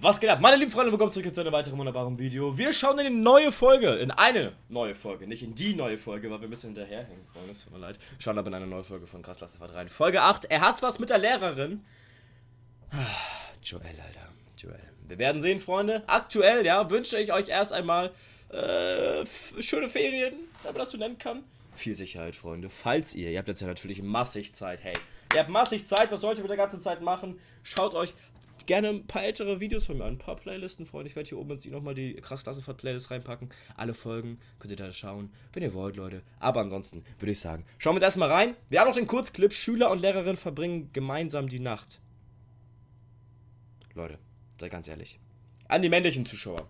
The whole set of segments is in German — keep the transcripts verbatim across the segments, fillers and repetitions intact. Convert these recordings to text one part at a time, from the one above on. Was geht ab? Meine lieben Freunde, willkommen zurück zu einem weiteren wunderbaren Video. Wir schauen in eine neue Folge, in eine neue Folge, nicht in die neue Folge, weil wir ein bisschen hinterherhängen, Freunde, es tut mir leid. Wir schauen aber in eine neue Folge von Krass Klassenfahrt rein. Folge acht, er hat was mit der Lehrerin. Joel, Alter, Joel. Wir werden sehen, Freunde. Aktuell, ja, wünsche ich euch erst einmal äh, schöne Ferien, wenn man das so nennen kann. Viel Sicherheit, Freunde, falls ihr, ihr habt jetzt ja natürlich massig Zeit, hey. Ihr habt massig Zeit, was sollt ihr mit der ganzen Zeit machen? Schaut euch gerne ein paar ältere Videos von mir an, ein paar Playlisten, Freunde. Ich werde hier oben jetzt nochmal die Krass Klassenfahrt-Playlist reinpacken. Alle Folgen könnt ihr da schauen, wenn ihr wollt, Leute. Aber ansonsten würde ich sagen, schauen wir jetzt erstmal rein. Wir haben noch den Kurzclip, Schüler und Lehrerin verbringen gemeinsam die Nacht. Leute, seid ganz ehrlich. An die männlichen Zuschauer.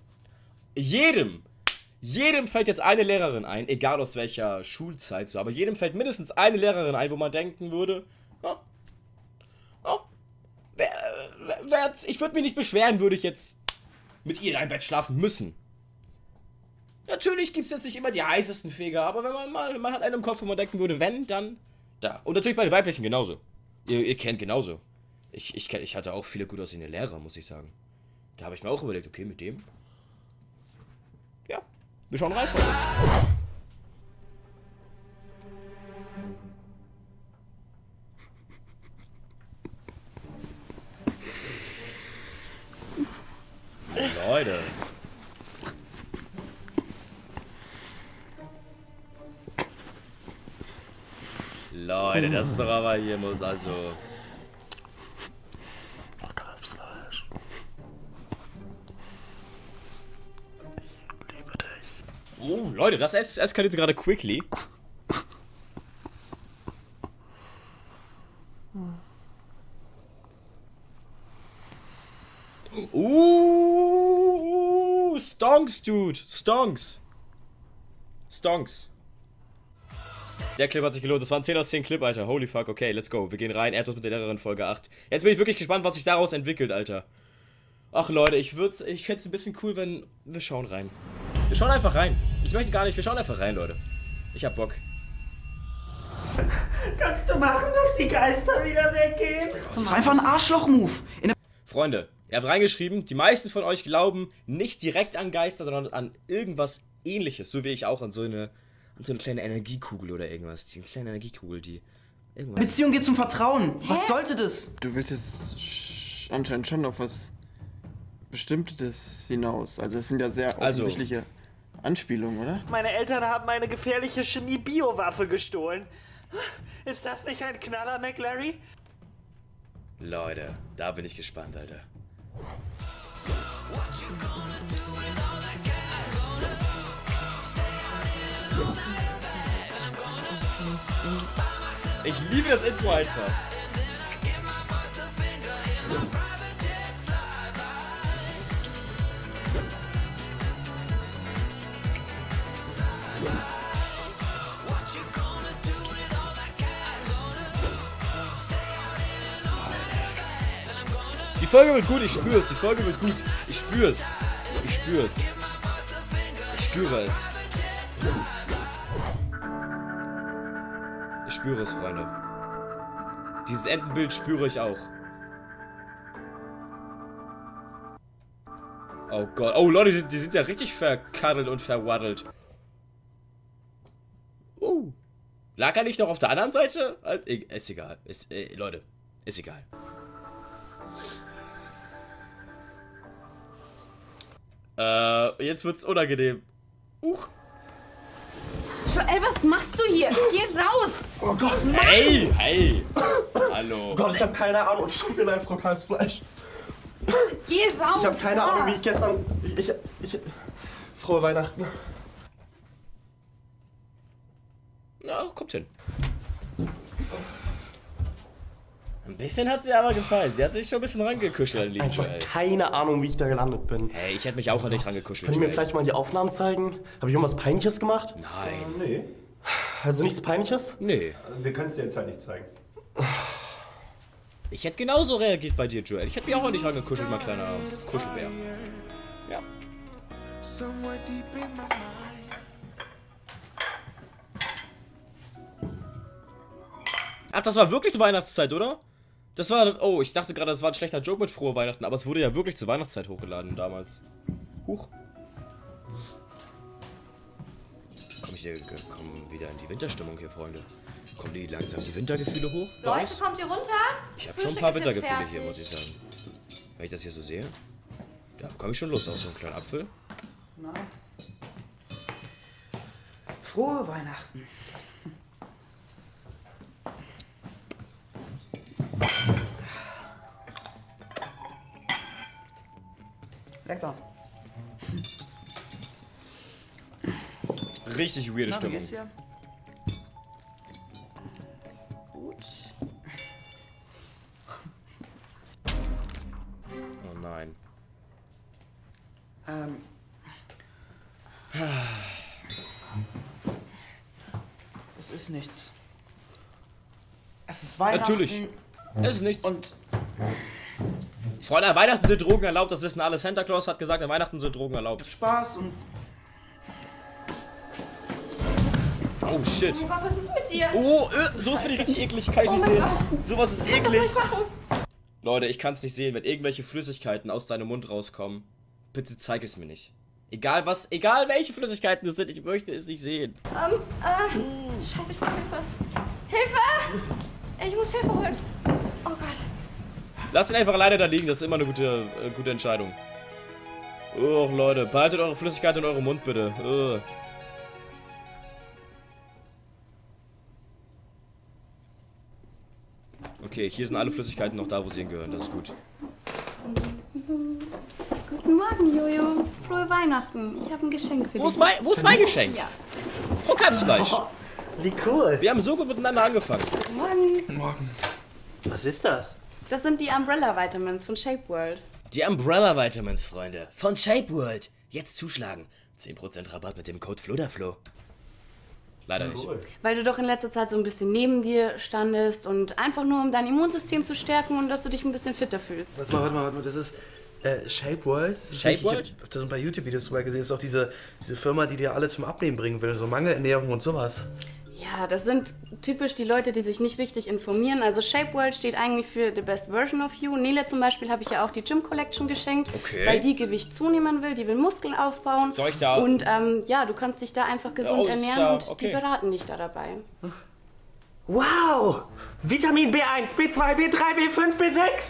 Jedem, jedem fällt jetzt eine Lehrerin ein, egal aus welcher Schulzeit so, aber jedem fällt mindestens eine Lehrerin ein, wo man denken würde, oh, oh. Ich würde mich nicht beschweren, würde ich jetzt mit ihr in ein Bett schlafen müssen. Natürlich gibt es jetzt nicht immer die heißesten Feger, aber wenn man mal, man hat einen im Kopf, wo man denken würde, wenn, dann da. Und natürlich bei den Weiblichen genauso. Ihr, ihr kennt genauso. Ich, ich, ich hatte auch viele gut aussehende Lehrer, muss ich sagen. Da habe ich mir auch überlegt, okay, mit dem. Ja, wir schauen rein. Freunde. Leute. Leute, das ist doch aber hier muss also. Kalbsfleisch. Ich liebe dich. Oh, Leute, das es eskaliert gerade quickly. Stonks, dude! Stonks! Stonks! Der Clip hat sich gelohnt. Das war ein zehn aus zehn Clip, Alter. Holy fuck. Okay, let's go. Wir gehen rein. Er hat uns mit der Lehrerin Folge acht. Jetzt bin ich wirklich gespannt, was sich daraus entwickelt, Alter. Ach, Leute, ich würde, ich fände es ein bisschen cool, wenn... Wir schauen rein. Wir schauen einfach rein. Ich möchte gar nicht. Wir schauen einfach rein, Leute. Ich hab Bock. Kannst du machen, dass die Geister wieder weggehen? Das war einfach ein Arschloch-Move. Freunde. Ihr habt reingeschrieben, die meisten von euch glauben nicht direkt an Geister, sondern an irgendwas Ähnliches. So wie ich auch an so eine, an so eine kleine Energiekugel oder irgendwas. Die kleine Energiekugel, die... Irgendwas. Beziehung geht zum Vertrauen. Was Hä? sollte das? Du willst jetzt anscheinend schon auf was Bestimmtes hinaus. Also das sind ja sehr offensichtliche also. Anspielungen, oder? Meine Eltern haben eine gefährliche Chemie-Biowaffe gestohlen. Ist das nicht ein Knaller, McLarry? Leute, da bin ich gespannt, Alter. Ich liebe das Intro einfach. Die Folge wird gut, ich spüre es. Die Folge wird gut, ich spüre es. Ich spüre es. Ich spüre es. Ich spüre es, Freunde. Dieses Entenbild spüre ich auch. Oh Gott. Oh Leute, die, die sind ja richtig verkaddelt und verwaddelt. Uh. Lag er nicht noch auf der anderen Seite? Ist egal. Ist, äh, Leute, ist egal. Äh, jetzt wird's unangenehm. Uch. Joel, was machst du hier? Geh raus! Oh Gott, Mann. Hey, hey! Hallo. Oh Gott, ich hab keine Ahnung. Und tut mir leid, Frau Kalbsfleisch. Geh raus! Ich hab keine Ahnung, wie ich gestern... Ich, ich, ich... Frohe Weihnachten. Na, kommt hin. Ein bisschen hat sie aber gefallen. Sie hat sich schon ein bisschen rangekuschelt, liebe Joel. Ich habe keine Ahnung, wie ich da gelandet bin. Hey, ich hätte mich auch an dich rangekuschelt. Könnt ihr mir vielleicht mal die Aufnahmen zeigen? Habe ich irgendwas Peinliches gemacht? Nein. Äh, nee. Also nichts Peinliches? Nee. Also, wir können es dir jetzt halt nicht zeigen. Ich hätte genauso reagiert bei dir, Joel. Ich hätte mich auch an dich rangekuschelt, mein kleiner Kuschelbär. Ja. Ach, das war wirklich Weihnachtszeit, oder? Das war... Oh, ich dachte gerade, das war ein schlechter Joke mit Frohe Weihnachten, aber es wurde ja wirklich zur Weihnachtszeit hochgeladen damals. Huch. Komm ich hier, komm wieder in die Winterstimmung hier, Freunde. Kommen die langsam die Wintergefühle hoch? Leute, kommt ihr runter? Ich habe schon ein paar Wintergefühle hier, muss ich sagen. Wenn ich das hier so sehe. Da bekomme ich schon Lust auf so einen kleinen Apfel. Na. Frohe Weihnachten. Lecker. Richtig weirde Na, Stimmung. Gut. Oh nein. Ähm. Das ist nichts. Es ist Weihnachten. Natürlich. Es ist nichts. Und Freunde, an Weihnachten sind Drogen erlaubt, das wissen alle. Santa Claus hat gesagt, an Weihnachten sind Drogen erlaubt. Spaß und... Oh shit. Oh Gott, was ist mit dir? Oh, äh, sowas finde ich richtig eklig, kann ich nicht sehen. Sowas ist eklig. Leute, ich kann es nicht sehen, wenn irgendwelche Flüssigkeiten aus deinem Mund rauskommen. Bitte zeig es mir nicht. Egal was, egal welche Flüssigkeiten es sind, ich möchte es nicht sehen. Ähm, um, äh, hm. Scheiße, ich brauche Hilfe. Hilfe! Ich muss Hilfe holen. Oh Gott. Lasst ihn einfach alleine da liegen, das ist immer eine gute, äh, gute Entscheidung. Oh, Leute, behaltet eure Flüssigkeit in eurem Mund, bitte. Oh. Okay, hier sind alle Flüssigkeiten noch da, wo sie hingehören, das ist gut. Guten Morgen, Jojo. Frohe Weihnachten. Ich habe ein Geschenk für dich. Wo ist mein, wo ist mein Geschenk? Ja. Krokanzfleisch. Oh, wie cool. Wir haben so gut miteinander angefangen. Guten Morgen. Guten Morgen. Was ist das? Das sind die Umbrella-Vitamins von ShapeWorld. Die Umbrella-Vitamins, Freunde, von ShapeWorld. Jetzt zuschlagen. zehn Prozent Rabatt mit dem Code FloderFlo. Leider nicht. Cool. Weil du doch in letzter Zeit so ein bisschen neben dir standest und einfach nur, um dein Immunsystem zu stärken und dass du dich ein bisschen fitter fühlst. Warte mal, warte mal, warte mal. Das ist äh, ShapeWorld. ShapeWorld? Ich hab da so ein paar YouTube-Videos drüber gesehen. Das ist auch diese, diese Firma, die dir alle zum Abnehmen bringen will. So Mangelernährung und sowas. Ja, das sind typisch die Leute, die sich nicht richtig informieren. Also ShapeWorld steht eigentlich für The Best Version of You. Nele zum Beispiel habe ich ja auch die Gym Collection geschenkt, okay, weil die Gewicht zunehmen will, die will Muskeln aufbauen. Soll ich da auch? Und ähm, ja, du kannst dich da einfach gesund oh, ernähren da, und okay, die beraten dich da dabei. Wow! Vitamin B eins, B zwei, B drei, B fünf, B sechs!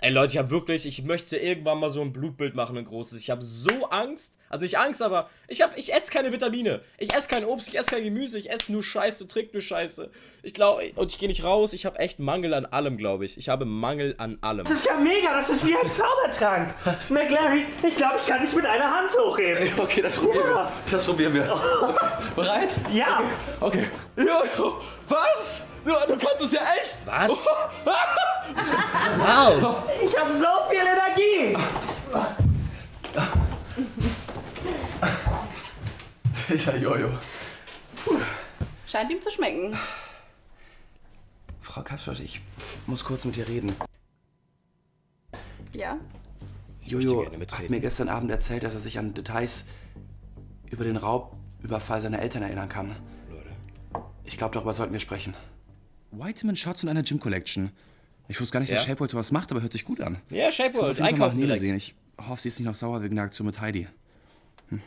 Ey Leute, ich habe wirklich, ich möchte irgendwann mal so ein Blutbild machen, ein großes. Ich habe so Angst, also nicht Angst, aber ich hab, ich esse keine Vitamine. Ich esse kein Obst, ich esse kein Gemüse, ich esse nur Scheiße, trinke nur Scheiße. Ich glaube, und ich gehe nicht raus, ich habe echt Mangel an allem, glaube ich. Ich habe Mangel an allem. Das ist ja mega, das ist wie ein Zaubertrank. McLary, ich glaube, ich kann dich mit einer Hand hochheben. Okay, das probieren ja. wir. Das probieren wir. Okay. Bereit? Ja. Okay. Okay. Ja, was? Du, du kannst es ja echt! Was? Wow! Ich habe so viel Energie! Dieser Jojo. Scheint ihm zu schmecken. Frau Kapschott, ich muss kurz mit dir reden. Ja? Jojo hat mir gestern Abend erzählt, dass er sich an Details über den Raubüberfall seiner Eltern erinnern kann. Ich glaube, darüber sollten wir sprechen. Vitamin Shots in einer Gym Collection. Ich wusste gar nicht, ja. dass ShapeWorld sowas macht, aber hört sich gut an. Ja, ShapeWorld, einkaufen direkt. Sehen. Ich hoffe, sie ist nicht noch sauer wegen der Aktion mit Heidi. Hm.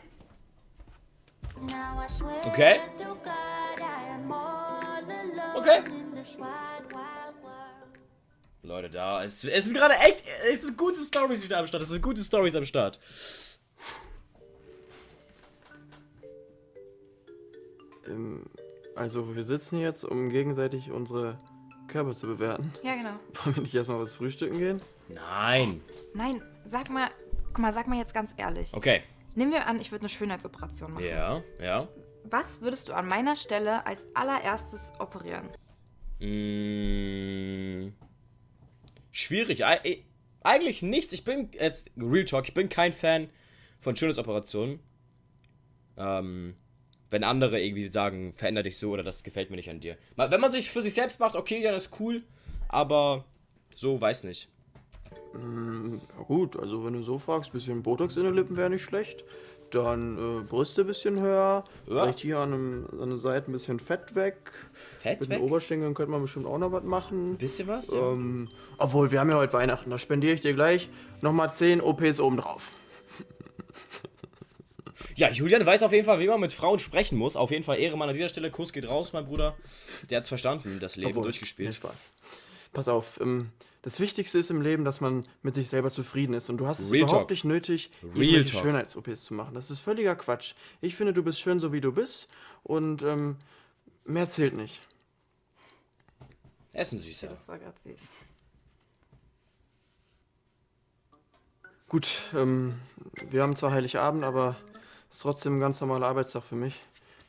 Okay. Okay. Leute, da ist, es sind gerade echt, es sind gute Stories wieder am Start. Es sind gute Stories am Start. Ähm. Also wir sitzen jetzt, um gegenseitig unsere Körper zu bewerten. Ja, genau. Wollen wir nicht erstmal was frühstücken gehen? Nein. Nein, sag mal, guck mal, sag mal jetzt ganz ehrlich. Okay. Nehmen wir an, ich würde eine Schönheitsoperation machen. Ja, ja. Was würdest du an meiner Stelle als allererstes operieren? Mmh, schwierig. Eigentlich nichts. Ich bin, jetzt Real Talk, ich bin kein Fan von Schönheitsoperationen. Ähm... Wenn andere irgendwie sagen, veränder dich so oder das gefällt mir nicht an dir. Wenn man sich für sich selbst macht, okay, ja, das ist cool, aber so, weiß nicht. Na gut, also wenn du so fragst, ein bisschen Botox in den Lippen wäre nicht schlecht. Dann äh, Brüste ein bisschen höher, ja. Vielleicht hier an, einem, an den Seiten ein bisschen Fett weg. Fett Mit weg? Den Oberschenkeln könnte man bestimmt auch noch was machen. Ein bisschen was? Ähm, ja. Obwohl, wir haben ja heute Weihnachten, da spendiere ich dir gleich nochmal zehn O Ps obendrauf. Ja, Julian weiß auf jeden Fall, wie man mit Frauen sprechen muss. Auf jeden Fall Ehrenmann an dieser Stelle. Kuss geht raus, mein Bruder. Der hat's verstanden, das Leben Obwohl, durchgespielt. Spaß. Pass auf, ähm, das Wichtigste ist im Leben, dass man mit sich selber zufrieden ist. Und du hast es Real überhaupt Talk. nicht nötig, irgendwelche Schönheits-O Ps zu machen. Das ist völliger Quatsch. Ich finde, du bist schön, so wie du bist. Und ähm, mehr zählt nicht. Essen süß, ja. Das war ganz süß. Gut, ähm, wir haben zwar Heiligabend, aber es ist trotzdem ein ganz normaler Arbeitstag für mich.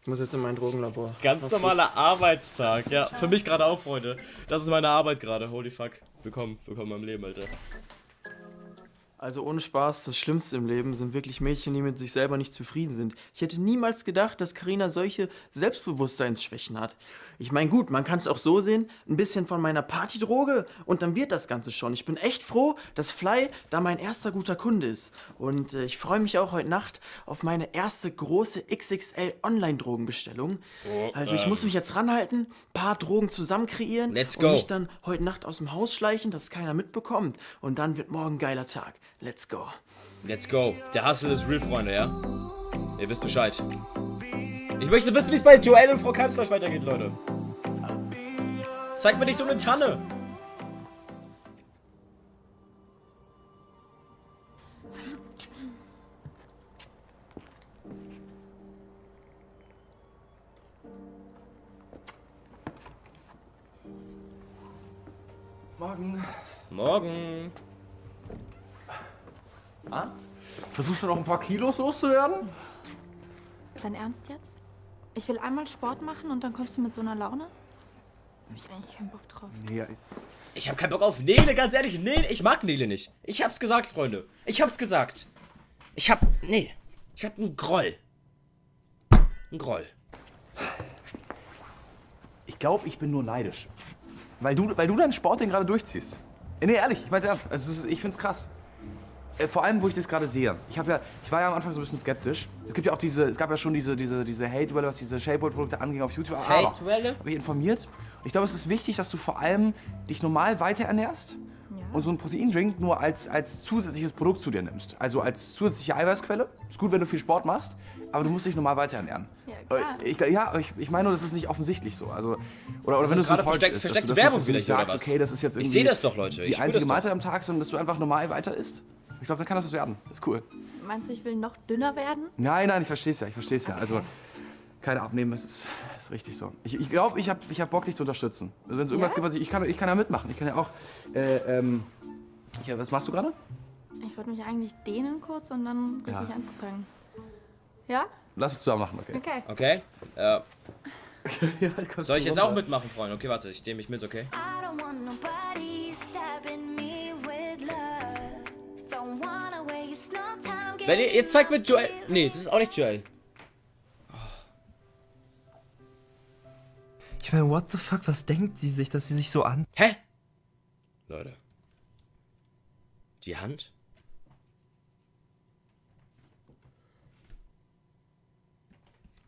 Ich muss jetzt in mein Drogenlabor. Ganz normaler Arbeitstag, ja. Für mich gerade auch, Freunde. Das ist meine Arbeit gerade. Holy fuck. Willkommen, willkommen im Leben, Alter. Also ohne Spaß, das Schlimmste im Leben sind wirklich Mädchen, die mit sich selber nicht zufrieden sind. Ich hätte niemals gedacht, dass Karina solche Selbstbewusstseinsschwächen hat. Ich meine, gut, man kann es auch so sehen, ein bisschen von meiner Partydroge und dann wird das Ganze schon. Ich bin echt froh, dass Fly da mein erster guter Kunde ist. Und äh, ich freue mich auch heute Nacht auf meine erste große X X L Online-Drogenbestellung. Oh, also ich ähm. muss mich jetzt ranhalten, ein paar Drogen zusammen kreieren Let's go. Und mich dann heute Nacht aus dem Haus schleichen, dass keiner mitbekommt. Und dann wird morgen ein geiler Tag. Let's go. Let's go. Der Hustle ist real, Freunde, ja? Ihr wisst Bescheid. Ich möchte wissen, wie es bei Joel und Frau Kanzler weitergeht, Leute. Zeigt mir nicht so eine Tanne. Morgen. Morgen. Ah? Versuchst du noch ein paar Kilos loszuwerden? Dein Ernst jetzt? Ich will einmal Sport machen und dann kommst du mit so einer Laune? Da hab ich eigentlich keinen Bock drauf. Nee, ich hab keinen Bock auf Nele, ganz ehrlich. Nee, ich mag Nele nicht. Ich hab's gesagt, Freunde. Ich hab's gesagt. Ich hab. Nee. Ich hab einen Groll. Ein Groll. Ich glaube, ich bin nur neidisch. Weil du, weil du deinen Sport den gerade durchziehst. Nee, ehrlich, ich mein's ernst. Also, ich find's krass. Vor allem, wo ich das gerade sehe. Ich, hab ja, ich war ja am Anfang so ein bisschen skeptisch. Es gibt ja auch diese, es gab ja schon diese, diese, diese Hate-Welle, was diese Shapeworld-Produkte anging auf YouTube. Hate-Welle? Habe ich informiert. Und ich glaube, es ist wichtig, dass du vor allem dich normal weiterernährst ja. und so einen Proteindrink nur als, als zusätzliches Produkt zu dir nimmst. Also als zusätzliche Eiweißquelle. Ist gut, wenn du viel Sport machst, aber du musst dich normal weiterernähren. Ja, klar. Ich, ja, ich, ich meine nur, das ist nicht offensichtlich so. Also, oder, oder wenn du gerade versteck, ist, versteckte dass du, Werbung dass du nicht sagst, okay, das ist jetzt irgendwie ich sehe das doch, Leute. Ich die einzige Mahlzeit am Tag, sondern dass du einfach normal weiter isst. Ich glaube, dann kann das was werden. Ist cool. Meinst du, ich will noch dünner werden? Nein, nein, ich verstehe es ja. Ich verstehe es ja. Okay. Also, keine Abnehmen, das ist, ist richtig so. Ich, ich glaube, ich habe ich hab Bock, dich zu unterstützen. Also, wenn es irgendwas yeah? gibt, was ich, ich, kann, ich kann ja mitmachen. Ich kann ja auch, äh, ähm, ich, was machst du gerade? Ich wollte mich eigentlich dehnen kurz und dann richtig ja. anzufangen. Ja? Lass uns zusammen machen, okay? Okay. Okay. Äh, ja, soll ich jetzt runter. auch mitmachen, Freunde? Okay, warte, ich dehne mich mit, okay? I don't want nobody stabbing me. Wenn ihr, ihr zeigt mit Joel. Nee, das ist auch nicht Joel. Oh. Ich meine, what the fuck, was denkt sie sich, dass sie sich so an. Hä? Leute. Die Hand?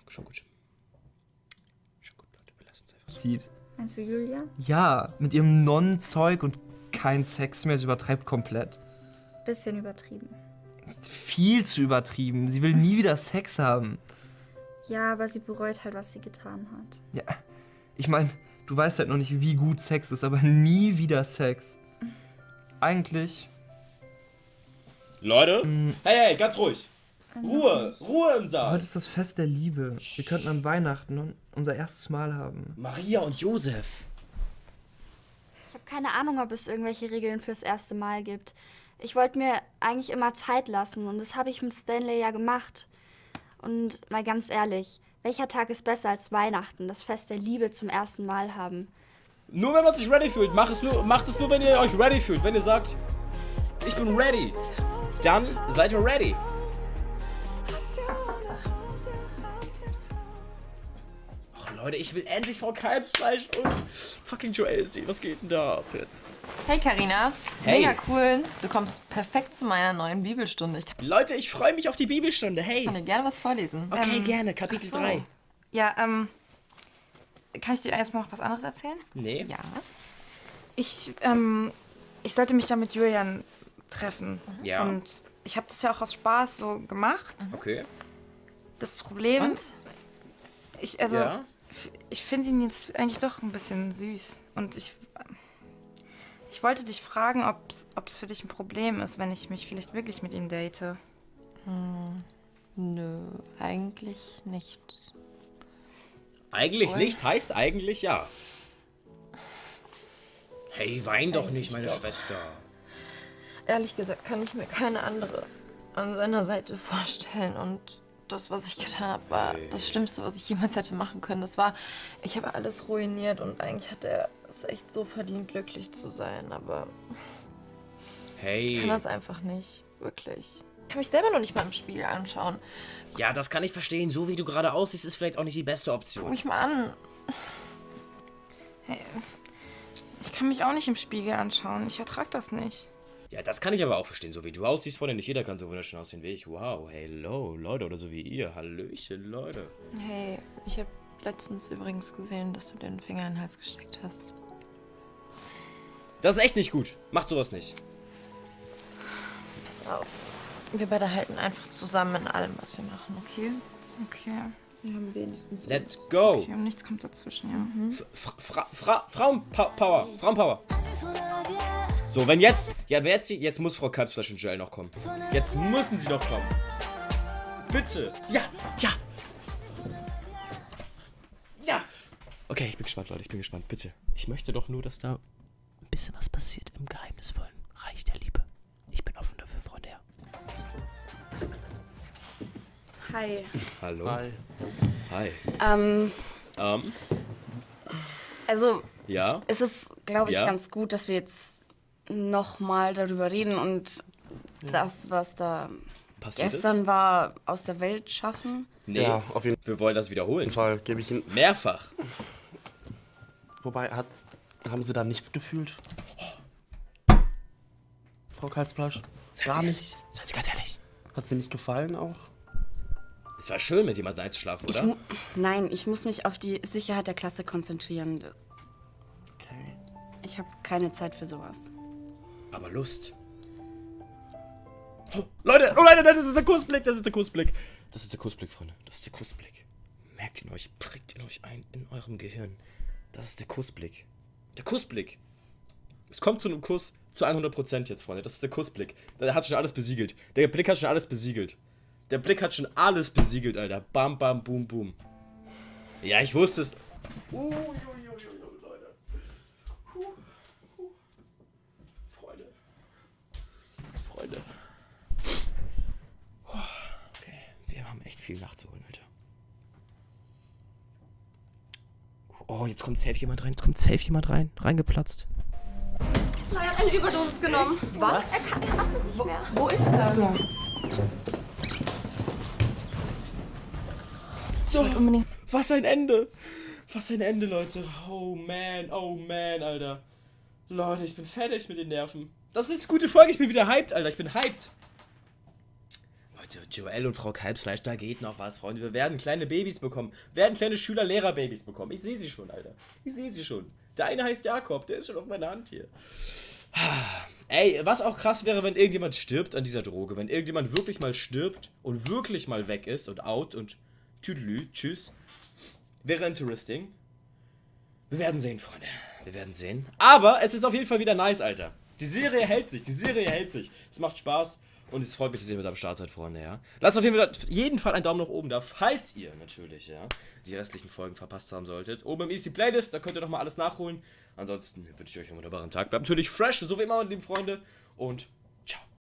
Schon gut. Schon gut, Leute, wir lassen es einfach. Sieht. Meinst du Julia? Ja, mit ihrem Non-Zeug und kein Sex mehr, sie übertreibt komplett. Bisschen übertrieben. Viel zu übertrieben. Sie will nie wieder Sex haben. Ja, aber sie bereut halt, was sie getan hat. Ja, ich meine, du weißt halt noch nicht, wie gut Sex ist, aber nie wieder Sex. Eigentlich. Leute? Mh, hey, hey, ganz ruhig. Ruhe, Ruhe im Saal. Heute ist das Fest der Liebe. Wir könnten an Weihnachten unser erstes Mal haben. Maria und Josef. Ich habe keine Ahnung, ob es irgendwelche Regeln fürs erste Mal gibt. Ich wollte mir eigentlich immer Zeit lassen und das habe ich mit Stanley ja gemacht. Und mal ganz ehrlich, welcher Tag ist besser als Weihnachten, das Fest der Liebe zum ersten Mal haben? Nur wenn man sich ready fühlt. Macht es nur, macht es nur, wenn ihr euch ready fühlt. Wenn ihr sagt, ich bin ready, dann seid ihr ready. Ach Leute, ich will endlich Frau Kalbsfleisch und fucking Joel sehen. Was geht denn da ab jetzt? Hey Carina, hey. Mega cool. Du kommst perfekt zu meiner neuen Bibelstunde. Ich kann... Leute, ich freue mich auf die Bibelstunde. Hey. Ich kann dir gerne was vorlesen. Okay, ähm, gerne. Kapitel so. drei. Ja, ähm, kann ich dir erstmal noch was anderes erzählen? Nee. Ja. Ich, ähm, ich sollte mich ja mit Julian treffen. Ja. Und ich habe das ja auch aus Spaß so gemacht. Okay. Das Problem... Und? Ich, also, ja. ich finde ihn jetzt eigentlich doch ein bisschen süß. Und ich, ich wollte dich fragen, ob es für dich ein Problem ist, wenn ich mich vielleicht wirklich mit ihm date. Hm. Nö, eigentlich nicht. Eigentlich Und? nicht heißt eigentlich ja. Hey, wein doch eigentlich nicht, meine doch. Schwester. Ehrlich gesagt kann ich mir keine andere an seiner Seite vorstellen. Und... das, was ich getan habe, war das Schlimmste, was ich jemals hätte machen können. Das war, ich habe alles ruiniert und eigentlich hat er es echt so verdient, glücklich zu sein, aber hey. Ich kann das einfach nicht, wirklich. Ich kann mich selber noch nicht mal im Spiegel anschauen. Ja, das kann ich verstehen. So wie du gerade aussiehst, ist vielleicht auch nicht die beste Option. Guck mich mal an. Hey, ich kann mich auch nicht im Spiegel anschauen. Ich ertrage das nicht. Ja, das kann ich aber auch verstehen. So wie du aussiehst, Freunde, nicht jeder kann so wunderschön aussehen wie ich. Wow, hello, Leute, oder so wie ihr. Hallöchen, Leute. Hey, ich habe letztens übrigens gesehen, dass du den Finger in den Hals gesteckt hast. Das ist echt nicht gut. Macht sowas nicht. Pass auf. Wir beide halten einfach zusammen in allem, was wir machen, okay? Okay. Wir haben wenigstens... Let's go! Okay, und nichts kommt dazwischen, ja. Mhm. Fra Fra Frauenpower! Frauenpower! So, wenn jetzt, ja, wer jetzt, jetzt muss Frau Kalbsfleisch und Joel noch kommen. Jetzt müssen sie noch kommen. Bitte. Ja, ja. Ja. Okay, ich bin gespannt, Leute, ich bin gespannt. Bitte. Ich möchte doch nur, dass da ein bisschen was passiert im geheimnisvollen Reich der Liebe. Ich bin offen dafür, Freunde. Ja. Hi. Hallo. Hi. Hi. Ähm. Ähm. Also, ja. Es ist, glaube ich, ja. ganz gut, dass wir jetzt nochmal darüber reden und ja. das, was da Passiert gestern ist? war, aus der Welt schaffen. Nee, ja, auf jeden Fall. Wir wollen das wiederholen. Auf jeden Fall gebe ich ihn mehrfach. Wobei, hat, haben Sie da nichts gefühlt? Oh. Frau Kalbsfleisch? Gar nichts. Seien Sie ganz ehrlich. Hat Sie nicht gefallen auch? Es war schön, mit jemandem einzuschlafen, oder? Ich Nein, ich muss mich auf die Sicherheit der Klasse konzentrieren. Okay. Ich habe keine Zeit für sowas. Aber Lust. Oh, Leute, oh Leute, das ist der Kussblick, das ist der Kussblick. Das ist der Kussblick, Freunde, das ist der Kussblick. Merkt ihn euch, prägt ihn euch ein in eurem Gehirn. Das ist der Kussblick. Der Kussblick. Es kommt zu einem Kuss zu hundert Prozent jetzt, Freunde, das ist der Kussblick. Der hat schon alles besiegelt. Der Blick hat schon alles besiegelt. Der Blick hat schon alles besiegelt, Alter. Bam, bam, boom, boom. Ja, ich wusste es. Uh, Okay, wir haben echt viel nachzuholen, Alter. Oh, jetzt kommt safe jemand rein, jetzt kommt safe jemand rein, reingeplatzt. Er hat eine Überdosis genommen. Was? Was? Er kann, er atmet nicht mehr. Wo, wo ist er? So. So, was ein Ende. Was ein Ende, Leute. Oh man, oh man, Alter. Leute, ich bin fertig mit den Nerven. Das ist eine gute Folge, ich bin wieder hyped, Alter, ich bin hyped. Leute, Joel und Frau Kalbsfleisch, da geht noch was, Freunde. Wir werden kleine Babys bekommen, wir werden kleine Schüler-Lehrer-Babys bekommen. Ich sehe sie schon, Alter, ich sehe sie schon. Der eine heißt Jakob, der ist schon auf meiner Hand hier. Ey, was auch krass wäre, wenn irgendjemand stirbt an dieser Droge. Wenn irgendjemand wirklich mal stirbt und wirklich mal weg ist und out und tüdelü, tschüss. Wäre interesting. Wir werden sehen, Freunde, wir werden sehen. Aber es ist auf jeden Fall wieder nice, Alter. Die Serie hält sich, die Serie hält sich. Es macht Spaß und es freut mich, dass ihr mit am Start seid, Freunde, ja. Lasst auf jeden Fall, jeden Fall einen Daumen nach oben da, falls ihr natürlich, ja, die restlichen Folgen verpasst haben solltet. Oben im Easy Playlist, da könnt ihr nochmal alles nachholen. Ansonsten wünsche ich euch einen wunderbaren Tag. Bleibt natürlich fresh, so wie immer, meine lieben Freunde. Und ciao.